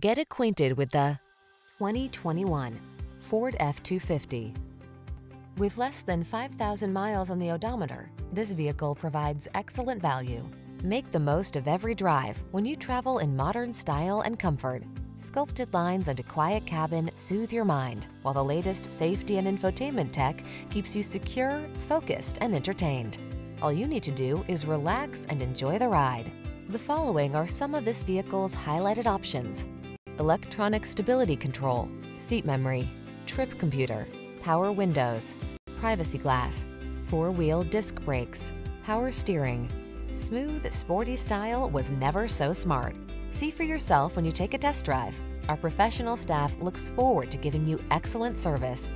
Get acquainted with the 2021 Ford F-250. With less than 5,000 miles on the odometer, this vehicle provides excellent value. Make the most of every drive when you travel in modern style and comfort. Sculpted lines and a quiet cabin soothe your mind, while the latest safety and infotainment tech keeps you secure, focused, and entertained. All you need to do is relax and enjoy the ride. The following are some of this vehicle's highlighted options: electronic stability control, seat memory, trip computer, power windows, privacy glass, four-wheel disc brakes, power steering. Smooth, sporty style was never so smart. See for yourself when you take a test drive. Our professional staff looks forward to giving you excellent service.